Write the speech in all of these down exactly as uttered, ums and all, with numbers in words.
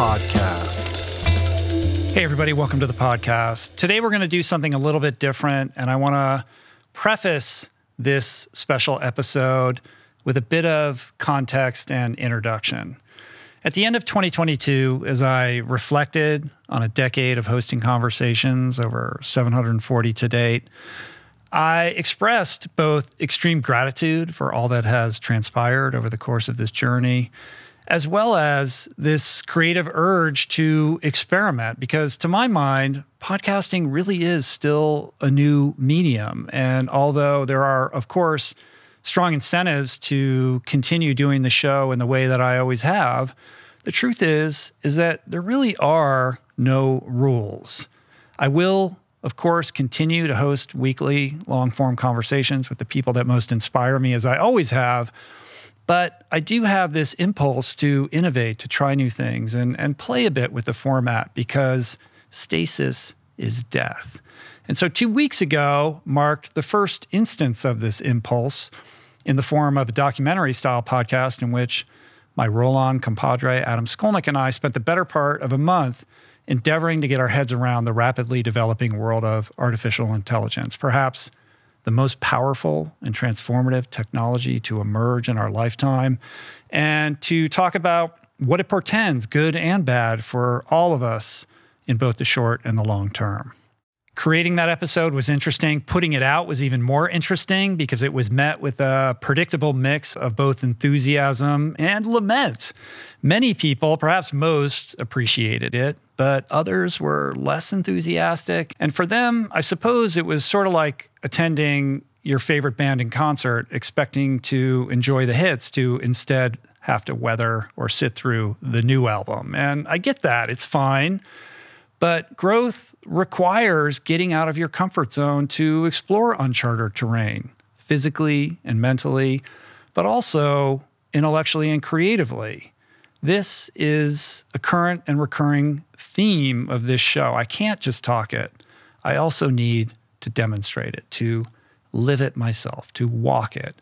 podcast. Hey, everybody. Welcome to the podcast. Today, we're going to do something a little bit different, and I want to preface this special episode with a bit of context and introduction. At the end of twenty twenty-two, as I reflected on a decade of hosting conversations, over seven hundred forty to date, I expressed both extreme gratitude for all that has transpired over the course of this journey, as well as this creative urge to experiment, because to my mind, podcasting really is still a new medium. And although there are, of course, strong incentives to continue doing the show in the way that I always have, the truth is, is that there really are no rules. I will, of course, continue to host weekly long-form conversations with the people that most inspire me, as I always have. But I do have this impulse to innovate, to try new things, and, and play a bit with the format, because stasis is death. And so two weeks ago marked the first instance of this impulse in the form of a documentary-style podcast in which my roll-on compadre Adam Skolnick and I spent the better part of a month endeavoring to get our heads around the rapidly developing world of artificial intelligence, perhaps the most powerful and transformative technology to emerge in our lifetime, and to talk about what it portends, good and bad, for all of us in both the short and the long term. Creating that episode was interesting. Putting it out was even more interesting, because it was met with a predictable mix of both enthusiasm and lament. Many people, perhaps most, appreciated it, but others were less enthusiastic. And for them, I suppose it was sort of like attending your favorite band in concert, expecting to enjoy the hits, to instead have to weather or sit through the new album. And I get that. It's fine. But growth requires getting out of your comfort zone to explore uncharted terrain, physically and mentally, but also intellectually and creatively. This is a current and recurring theme of this show. I can't just talk it. I also need to demonstrate it, to live it myself, to walk it.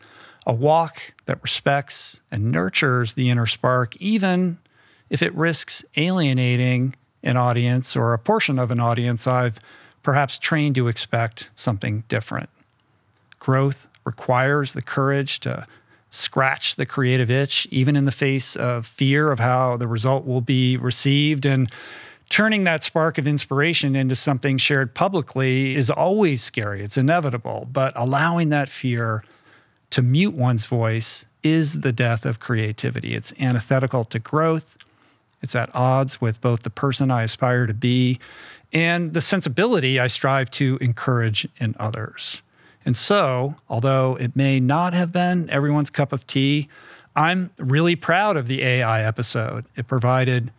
A walk that respects and nurtures the inner spark, even if it risks alienating an audience, or a portion of an audience I've perhaps trained to expect something different. Growth requires the courage to scratch the creative itch, even in the face of fear of how the result will be received. And turning that spark of inspiration into something shared publicly is always scary. It's inevitable. But allowing that fear to mute one's voice is the death of creativity. It's antithetical to growth. It's at odds with both the person I aspire to be and the sensibility I strive to encourage in others. And so, although it may not have been everyone's cup of tea, I'm really proud of the A I episode. It provided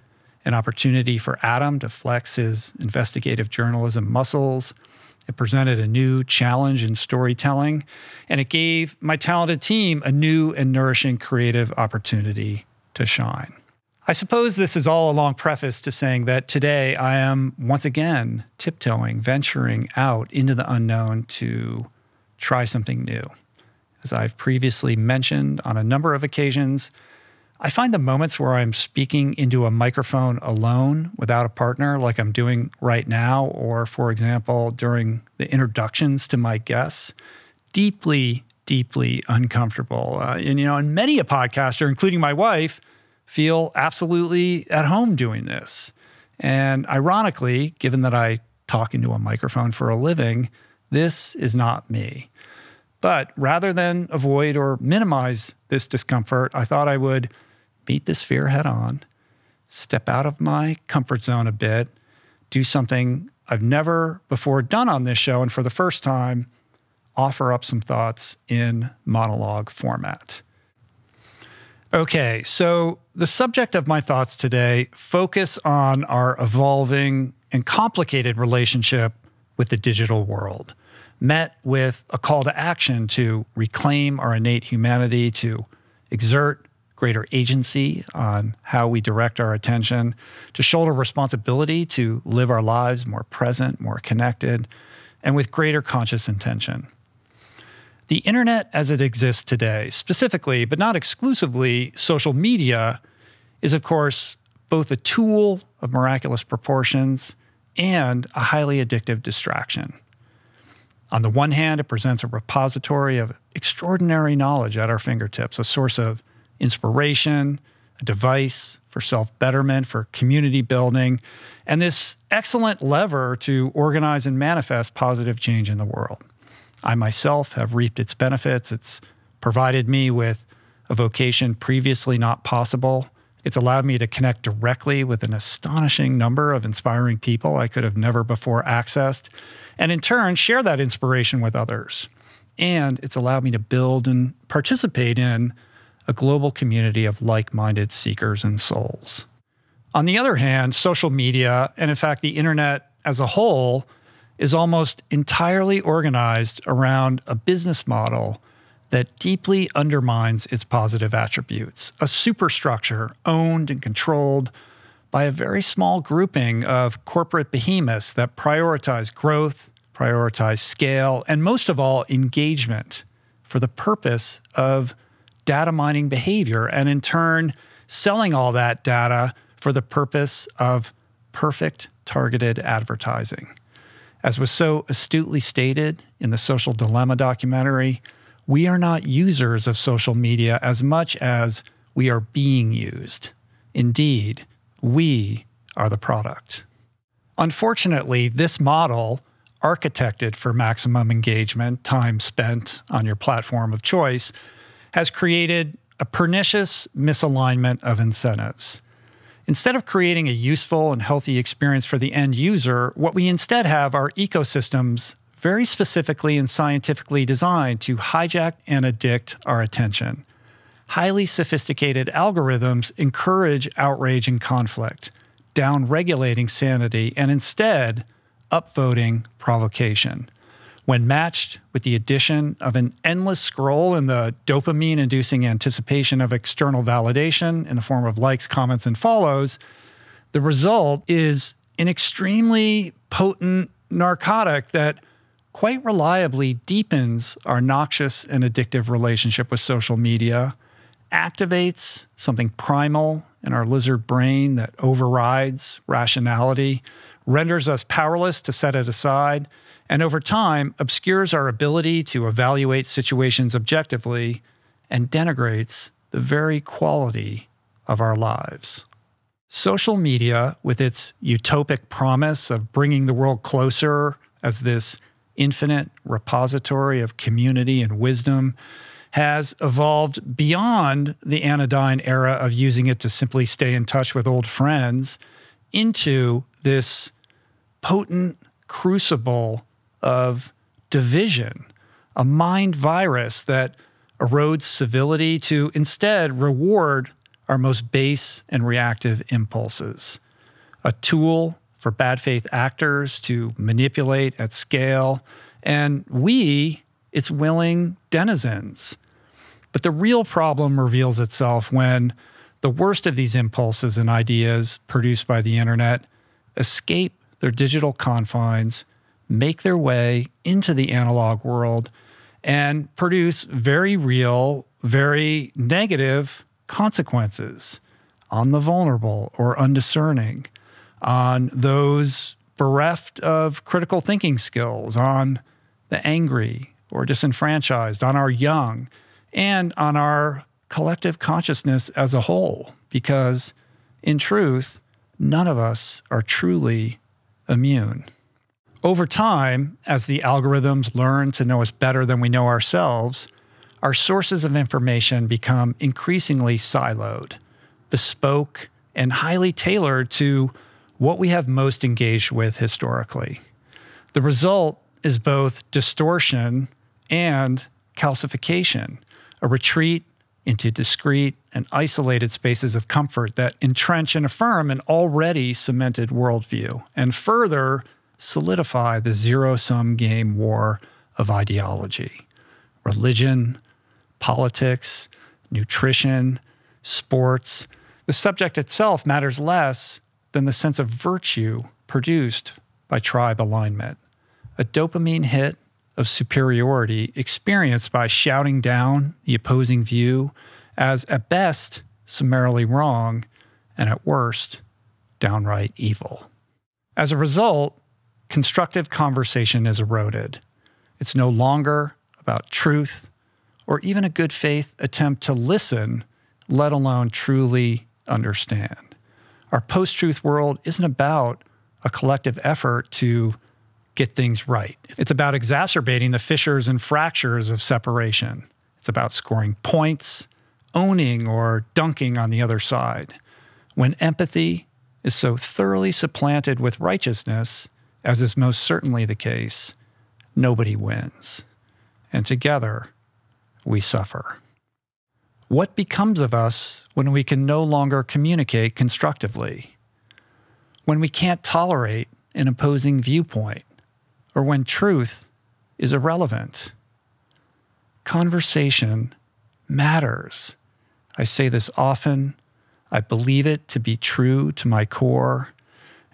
an opportunity for Adam to flex his investigative journalism muscles. It presented a new challenge in storytelling, and it gave my talented team a new and nourishing creative opportunity to shine. I suppose this is all a long preface to saying that today I am once again tiptoeing, venturing out into the unknown to try something new. As I've previously mentioned on a number of occasions, I find the moments where I'm speaking into a microphone alone without a partner, like I'm doing right now, or for example, during the introductions to my guests, deeply, deeply uncomfortable. Uh, and, you know, and many a podcaster, including my wife, feel absolutely at home doing this. And ironically, given that I talk into a microphone for a living, this is not me. But rather than avoid or minimize this discomfort, I thought I would meet this fear head on, step out of my comfort zone a bit, do something I've never before done on this show, and for the first time, offer up some thoughts in monologue format. Okay, so the subject of my thoughts today focus on our evolving and complicated relationship with the digital world, met with a call to action to reclaim our innate humanity, to exert greater agency on how we direct our attention, to shoulder responsibility to live our lives more present, more connected, and with greater conscious intention. The internet as it exists today, specifically, but not exclusively, social media, is of course both a tool of miraculous proportions and a highly addictive distraction. On the one hand, it presents a repository of extraordinary knowledge at our fingertips, a source of inspiration, a device for self-betterment, for community building, and this excellent lever to organize and manifest positive change in the world. I myself have reaped its benefits. It's provided me with a vocation previously not possible. It's allowed me to connect directly with an astonishing number of inspiring people I could have never before accessed, and in turn, share that inspiration with others. And it's allowed me to build and participate in a global community of like-minded seekers and souls. On the other hand, social media, and in fact, the internet as a whole, is almost entirely organized around a business model that deeply undermines its positive attributes, a superstructure owned and controlled by a very small grouping of corporate behemoths that prioritize growth, prioritize scale, and most of all, engagement for the purpose of data mining behavior, and in turn, selling all that data for the purpose of perfect targeted advertising. As was so astutely stated in the Social Dilemma documentary, we are not users of social media as much as we are being used. Indeed, we are the product. Unfortunately, this model, architected for maximum engagement, time spent on your platform of choice, has created a pernicious misalignment of incentives. Instead of creating a useful and healthy experience for the end user, what we instead have are ecosystems very specifically and scientifically designed to hijack and addict our attention. Highly sophisticated algorithms encourage outrage and conflict, downregulating sanity, and instead upvoting provocation. When matched with the addition of an endless scroll and the dopamine-inducing anticipation of external validation in the form of likes, comments, and follows, the result is an extremely potent narcotic that quite reliably deepens our noxious and addictive relationship with social media, activates something primal in our lizard brain that overrides rationality, renders us powerless to set it aside, and over time obscures our ability to evaluate situations objectively and denigrates the very quality of our lives. Social media, with its utopic promise of bringing the world closer as this infinite repository of community and wisdom, has evolved beyond the anodyne era of using it to simply stay in touch with old friends into this potent crucible of division, a mind virus that erodes civility to instead reward our most base and reactive impulses, a tool for bad faith actors to manipulate at scale, and we, its willing denizens. But the real problem reveals itself when the worst of these impulses and ideas produced by the internet escape their digital confines, make their way into the analog world, and produce very real, very negative consequences on the vulnerable or undiscerning, on those bereft of critical thinking skills, on the angry or disenfranchised, on our young, and on our collective consciousness as a whole, because in truth, none of us are truly immune. Over time, as the algorithms learn to know us better than we know ourselves, our sources of information become increasingly siloed, bespoke, and highly tailored to what we have most engaged with historically. The result is both distortion and calcification, a retreat into discrete and isolated spaces of comfort that entrench and affirm an already cemented worldview, and further solidify the zero-sum game war of ideology. Religion, politics, nutrition, sports, the subject itself matters less than the sense of virtue produced by tribe alignment, a dopamine hit of superiority experienced by shouting down the opposing view as, at best, summarily wrong, and at worst, downright evil. As a result, constructive conversation is eroded. It's no longer about truth or even a good faith attempt to listen, let alone truly understand. Our post-truth world isn't about a collective effort to get things right. It's about exacerbating the fissures and fractures of separation. It's about scoring points, owning or dunking on the other side. When empathy is so thoroughly supplanted with righteousness, as is most certainly the case, nobody wins. And together, we suffer. What becomes of us when we can no longer communicate constructively? When we can't tolerate an opposing viewpoint, or when truth is irrelevant? Conversation matters. I say this often. I believe it to be true to my core.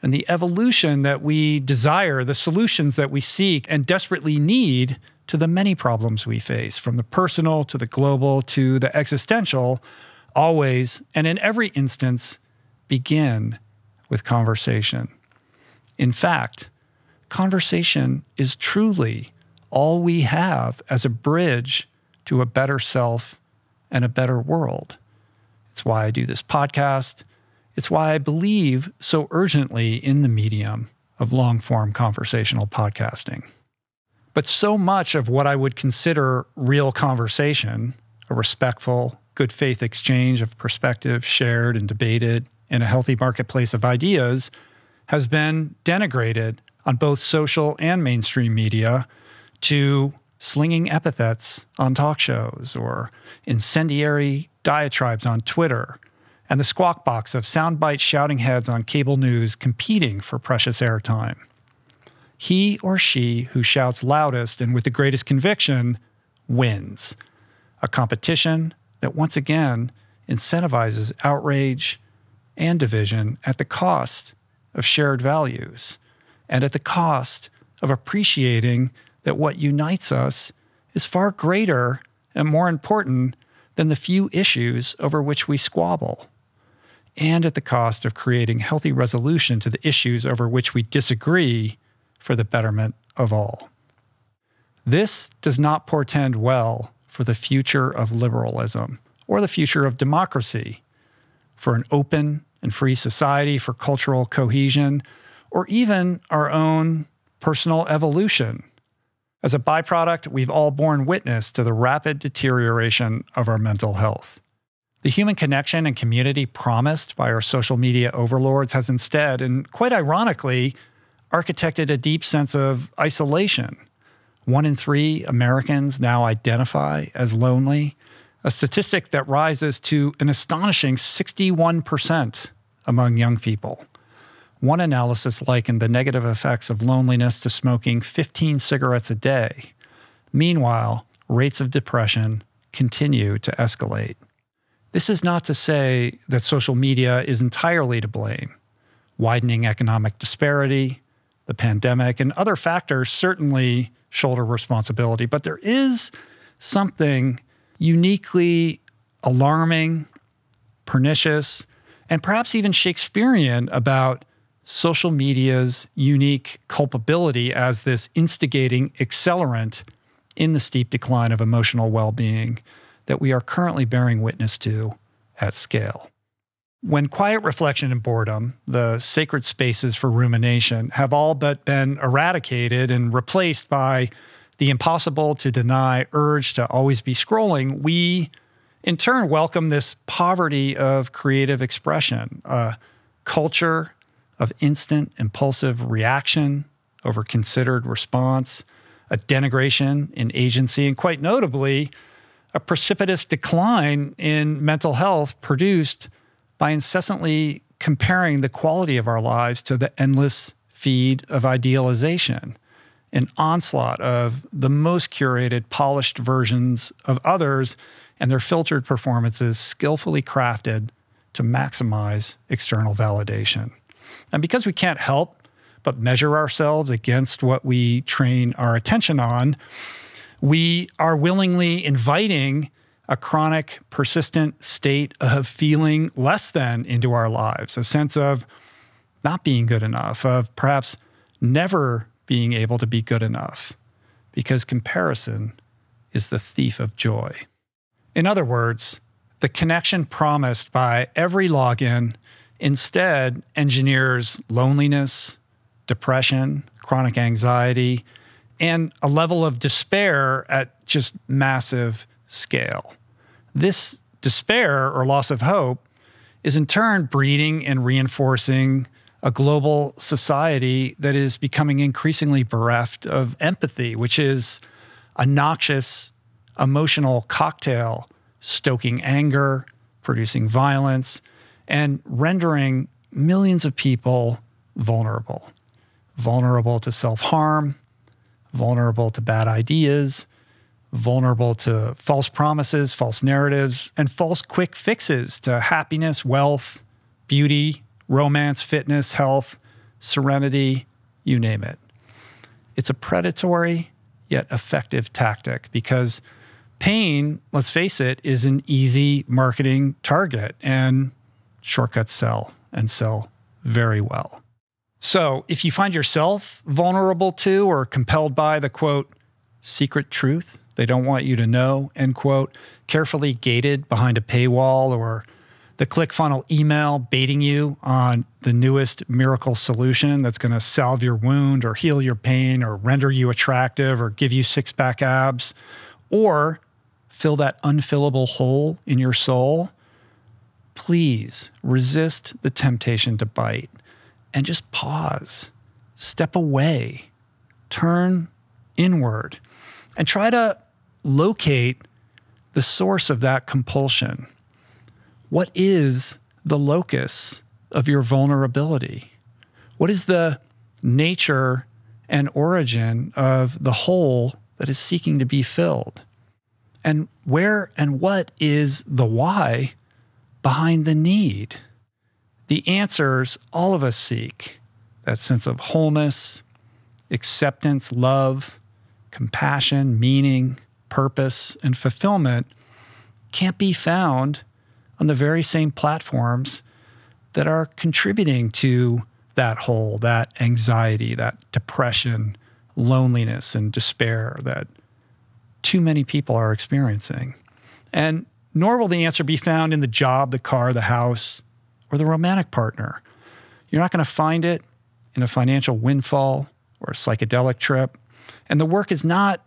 And the evolution that we desire, the solutions that we seek and desperately need to the many problems we face, from the personal to the global to the existential, always and in every instance begin with conversation. In fact, conversation is truly all we have as a bridge to a better self and a better world. It's why I do this podcast. It's why I believe so urgently in the medium of long-form conversational podcasting. But so much of what I would consider real conversation, a respectful, good faith exchange of perspective shared and debated in a healthy marketplace of ideas, has been denigrated on both social and mainstream media to slinging epithets on talk shows or incendiary diatribes on Twitter, and the squawk box of soundbite shouting heads on cable news competing for precious airtime. He or she who shouts loudest and with the greatest conviction wins. A competition that once again incentivizes outrage and division at the cost of shared values and at the cost of appreciating that what unites us is far greater and more important than the few issues over which we squabble, and at the cost of creating healthy resolution to the issues over which we disagree for the betterment of all. This does not portend well for the future of liberalism or the future of democracy, for an open and free society, for cultural cohesion, or even our own personal evolution. As a byproduct, we've all borne witness to the rapid deterioration of our mental health. The human connection and community promised by our social media overlords has instead, and quite ironically, architected a deep sense of isolation. One in three Americans now identify as lonely, a statistic that rises to an astonishing sixty-one percent among young people. One analysis likened the negative effects of loneliness to smoking fifteen cigarettes a day. Meanwhile, rates of depression continue to escalate. This is not to say that social media is entirely to blame. Widening economic disparity, the pandemic, and other factors certainly shoulder responsibility, but there is something uniquely alarming, pernicious, and perhaps even Shakespearean about social media's unique culpability as this instigating accelerant in the steep decline of emotional well-being that we are currently bearing witness to at scale. When quiet reflection and boredom, the sacred spaces for rumination, have all but been eradicated and replaced by the impossible to deny urge to always be scrolling, we, in turn, welcome this poverty of creative expression, a culture of instant, impulsive reaction over considered response, a denigration in agency, and quite notably, a precipitous decline in mental health produced by incessantly comparing the quality of our lives to the endless feed of idealization, an onslaught of the most curated, polished versions of others and their filtered performances skillfully crafted to maximize external validation. And because we can't help but measure ourselves against what we train our attention on, we are willingly inviting a chronic, persistent state of feeling less than into our lives, a sense of not being good enough, of perhaps never being able to be good enough, because comparison is the thief of joy. In other words, the connection promised by every login instead engineers loneliness, depression, chronic anxiety, and a level of despair at just massive scale. This despair or loss of hope is in turn breeding and reinforcing a global society that is becoming increasingly bereft of empathy, which is a noxious emotional cocktail, stoking anger, producing violence, and rendering millions of people vulnerable. Vulnerable to self-harm, vulnerable to bad ideas, vulnerable to false promises, false narratives, and false quick fixes to happiness, wealth, beauty, romance, fitness, health, serenity, you name it. It's a predatory yet effective tactic because pain, let's face it, is an easy marketing target, and shortcuts sell, and sell very well. So if you find yourself vulnerable to or compelled by the, quote, secret truth they don't want you to know, end quote, carefully gated behind a paywall, or the ClickFunnels email baiting you on the newest miracle solution that's going to salve your wound or heal your pain or render you attractive or give you six-pack abs, or fill that unfillable hole in your soul, please resist the temptation to bite and just pause, step away, turn inward, and try to locate the source of that compulsion. What is the locus of your vulnerability? What is the nature and origin of the hole that is seeking to be filled? And where and what is the why behind the need? The answers all of us seek, that sense of wholeness, acceptance, love, compassion, meaning, purpose, and fulfillment, can't be found on the very same platforms that are contributing to that hole, that anxiety, that depression, loneliness, and despair that too many people are experiencing. And nor will the answer be found in the job, the car, the house, or the romantic partner. You're not going to find it in a financial windfall or a psychedelic trip. And the work is not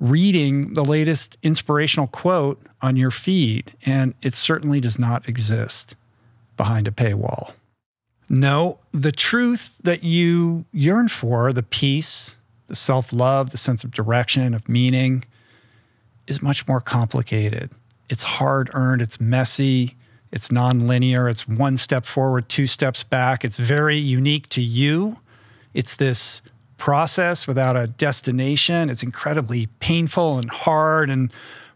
reading the latest inspirational quote on your feed, and it certainly does not exist behind a paywall. No, the truth that you yearn for, the peace, the self-love, the sense of direction, of meaning, is much more complicated. It's hard-earned, it's messy, it's non-linear, it's one step forward, two steps back, it's very unique to you. It's this process without a destination. It's incredibly painful and hard and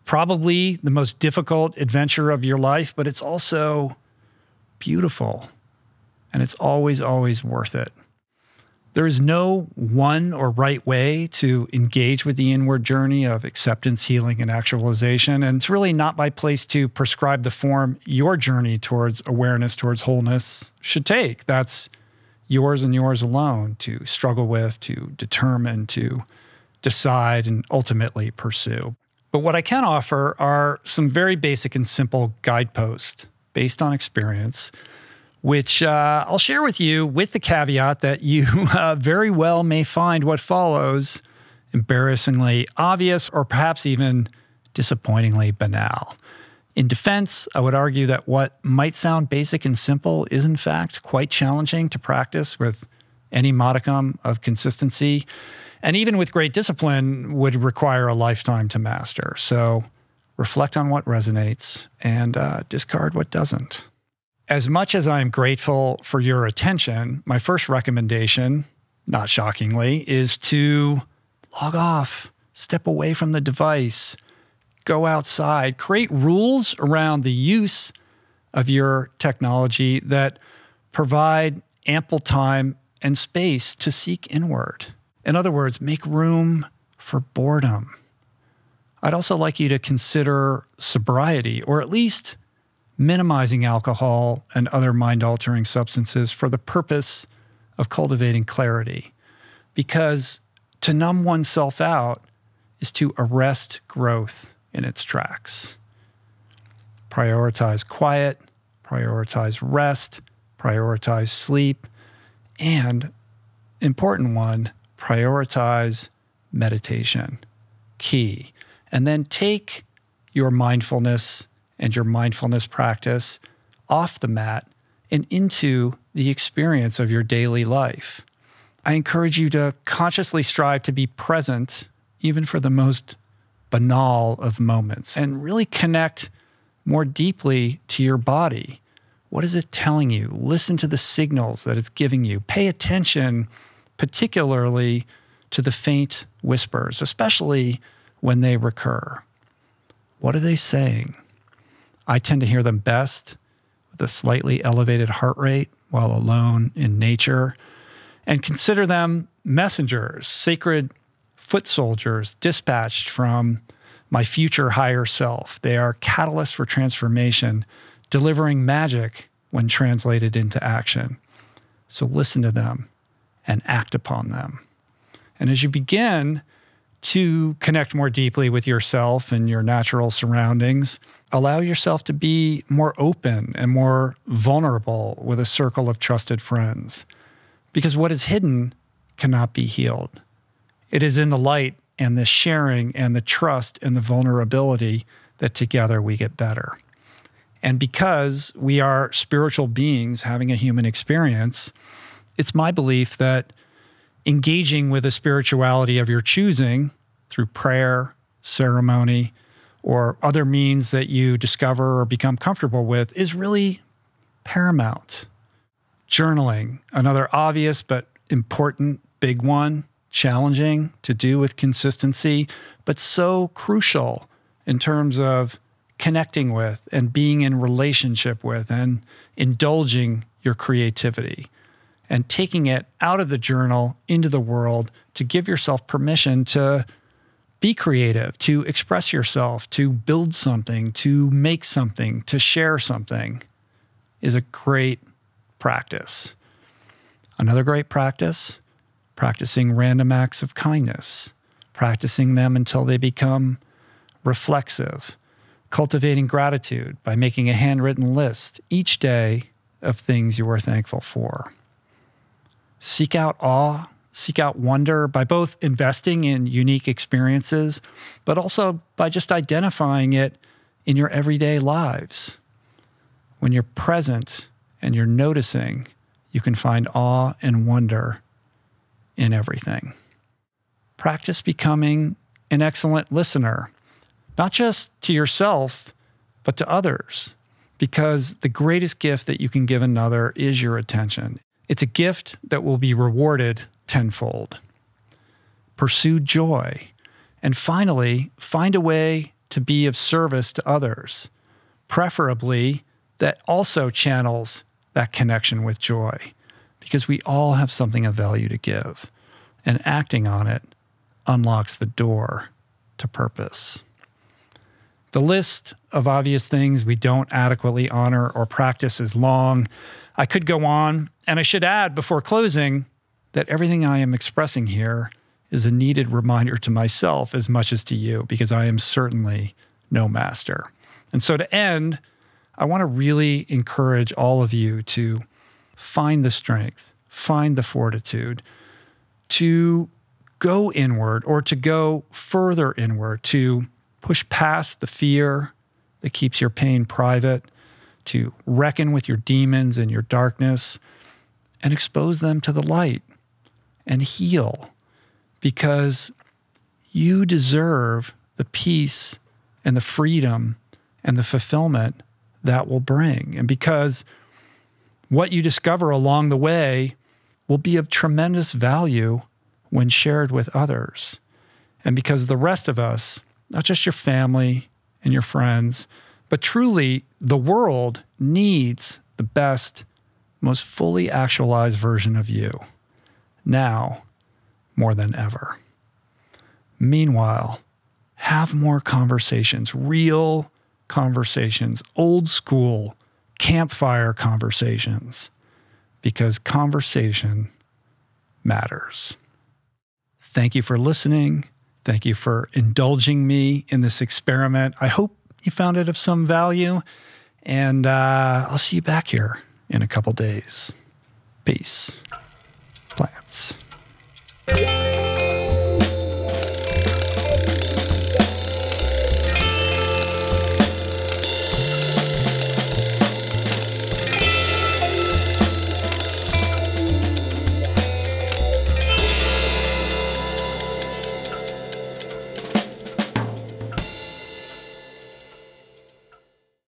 probably the most difficult adventure of your life, but it's also beautiful and it's always, always worth it. There is no one or right way to engage with the inward journey of acceptance, healing, and actualization. And it's really not my place to prescribe the form your journey towards awareness, towards wholeness should take. That's yours and yours alone to struggle with, to determine, to decide, and ultimately pursue. But what I can offer are some very basic and simple guideposts based on experience, which uh, I'll share with you with the caveat that you uh, very well may find what follows embarrassingly obvious or perhaps even disappointingly banal. In defense, I would argue that what might sound basic and simple is in fact quite challenging to practice with any modicum of consistency, and even with great discipline would require a lifetime to master. So reflect on what resonates and uh, discard what doesn't. As much as I'm grateful for your attention, my first recommendation, not shockingly, is to log off, step away from the device, go outside, create rules around the use of your technology that provide ample time and space to seek inward. In other words, make room for boredom. I'd also like you to consider sobriety, or at least minimizing alcohol and other mind-altering substances for the purpose of cultivating clarity. Because to numb oneself out is to arrest growth in its tracks. Prioritize quiet, prioritize rest, prioritize sleep, and, important one, prioritize meditation, key. And then take your mindfulness and your mindfulness practice off the mat and into the experience of your daily life. I encourage you to consciously strive to be present, even for the most banal of moments, and really connect more deeply to your body. What is it telling you? Listen to the signals that it's giving you. Pay attention particularly to the faint whispers, especially when they recur. What are they saying? I tend to hear them best with a slightly elevated heart rate while alone in nature, and consider them messengers, sacred foot soldiers dispatched from my future higher self. They are catalysts for transformation, delivering magic when translated into action. So listen to them and act upon them. And as you begin to connect more deeply with yourself and your natural surroundings, allow yourself to be more open and more vulnerable with a circle of trusted friends. Because what is hidden cannot be healed. It is in the light and the sharing and the trust and the vulnerability that together we get better. And because we are spiritual beings having a human experience, it's my belief that engaging with a spirituality of your choosing through prayer, ceremony, or other means that you discover or become comfortable with is really paramount. Journaling, another obvious but important big one, challenging to do with consistency, but so crucial in terms of connecting with and being in relationship with and indulging your creativity and taking it out of the journal into the world to give yourself permission to be creative, to express yourself, to build something, to make something, to share something is a great practice. Another great practice, practicing random acts of kindness, practicing them until they become reflexive, cultivating gratitude by making a handwritten list each day of things you are thankful for. Seek out awe, seek out wonder by both investing in unique experiences, but also by just identifying it in your everyday lives. When you're present and you're noticing, you can find awe and wonder in everything. Practice becoming an excellent listener, not just to yourself, but to others, because the greatest gift that you can give another is your attention. It's a gift that will be rewarded tenfold. Pursue joy. And finally, find a way to be of service to others, preferably that also channels that connection with joy, because we all have something of value to give, and acting on it unlocks the door to purpose. The list of obvious things we don't adequately honor or practice is long. I could go on, and I should add before closing that everything I am expressing here is a needed reminder to myself as much as to you, because I am certainly no master. And so to end, I want to really encourage all of you to find the strength, find the fortitude to go inward or to go further inward, to push past the fear that keeps your pain private, to reckon with your demons and your darkness and expose them to the light and heal, because you deserve the peace and the freedom and the fulfillment that will bring. And because what you discover along the way will be of tremendous value when shared with others. And because the rest of us, not just your family and your friends, but truly the world needs the best, most fully actualized version of you, now more than ever. Meanwhile, have more conversations, real conversations, old school campfire conversations, because conversation matters. Thank you for listening. Thank you for indulging me in this experiment. I hope you found it of some value, and uh, I'll see you back here in a couple days. Peace.